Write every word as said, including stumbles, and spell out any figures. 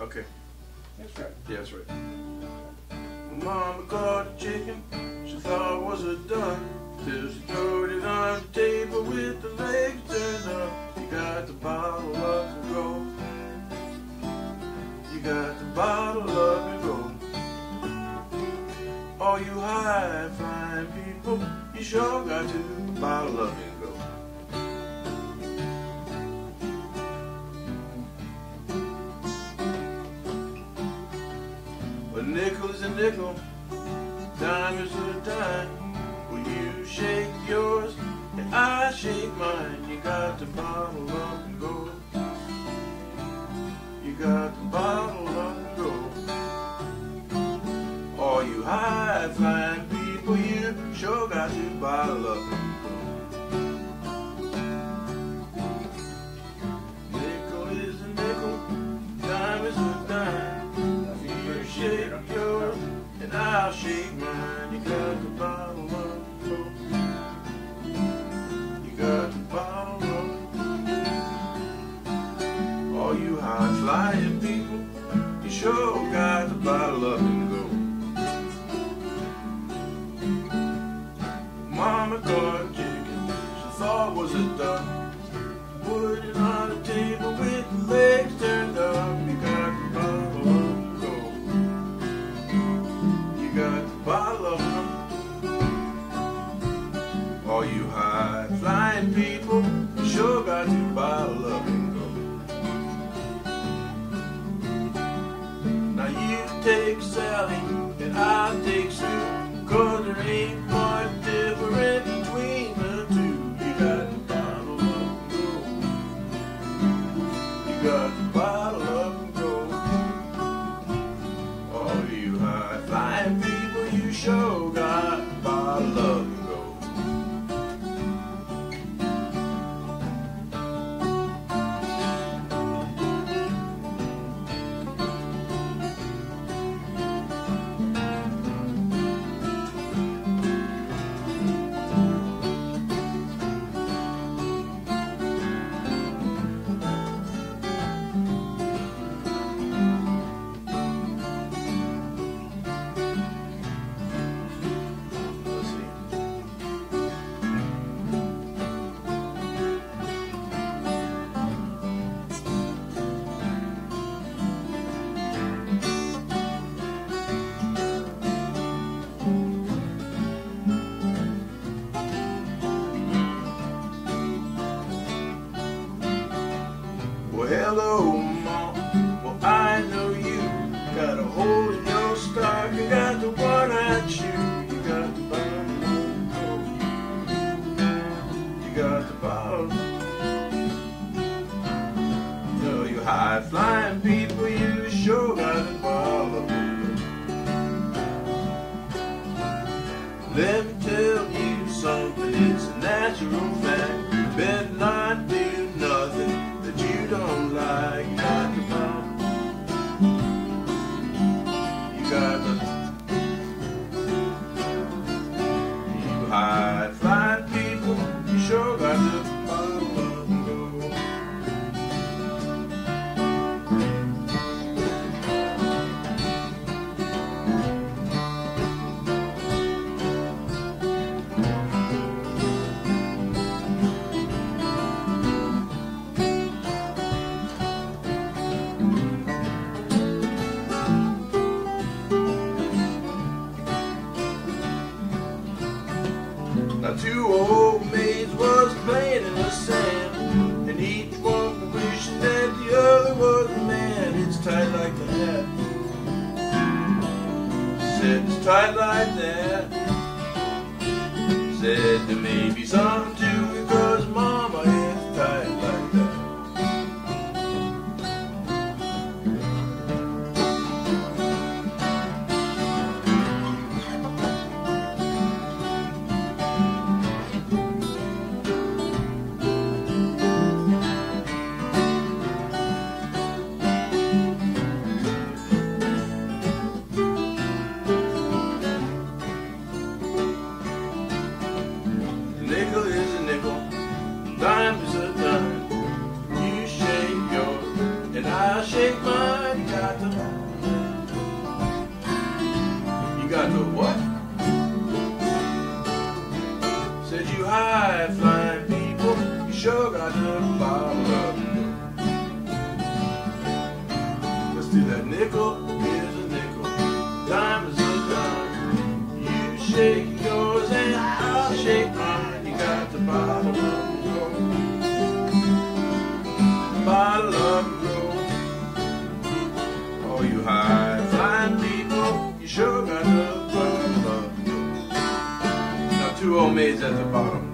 Okay. That's right. Yeah, that's right. My mama caught a chicken she thought was a duck, till she throwed it on the table with the legs turned up. You got the bottle up and go. You got the bottle up and go. All you high flying people, you sure got to bottle up and go. A nickel is a nickel, dime is a dime. Well, you shake yours and I shake mine. You got to bottle up and go. You got to bottle up and go. All you high flying people, you sure got to bottle up and go. Nickel is a nickel, dime is a dime. Shake yours and I'll shake mine. You got the bottle up and go. You got the bottle up. All you high flying people, you sure got the bottle up and go. Mama caught a chicken she thought was a duck, put it on the table with the legs turned up. You got the bottle up. You got the bottle up and go. All you high flying people, you sure got to bottle up and go. Now you take Sally and I'll take Sue, cause there ain't much difference between the two. You got the bottle up and go. You got the bottle up and go. All you high flying people, you sure got the bottle up and go. Hello, Mom. Well, I know you got a hole in your star. You got the one-eyed shoe. You got the bottle up and go. You got the bottle. No, you high-flying people, you sure got the bottle. Let me tell you something. It's a natural fact. You better not do nothing that you don't like. You got the bottle. You got the. You high flying people, you sure got the bottle up and go. Now two old maids was playing in the sand, and each one wishing that the other was a man. It's tight like that. Said it's tight like that. Said there may be some to it, cause mama is tight like that. Nickel is a jug, I done bottled up. Let's do that. Nickel is a nickel, dime is a dime. You shake yours and I'll shake mine. You got to bottle up and grow. Bottle up and grow. All you high flying people, you sure got to bottle up and grow. Now two old maids at the bottom.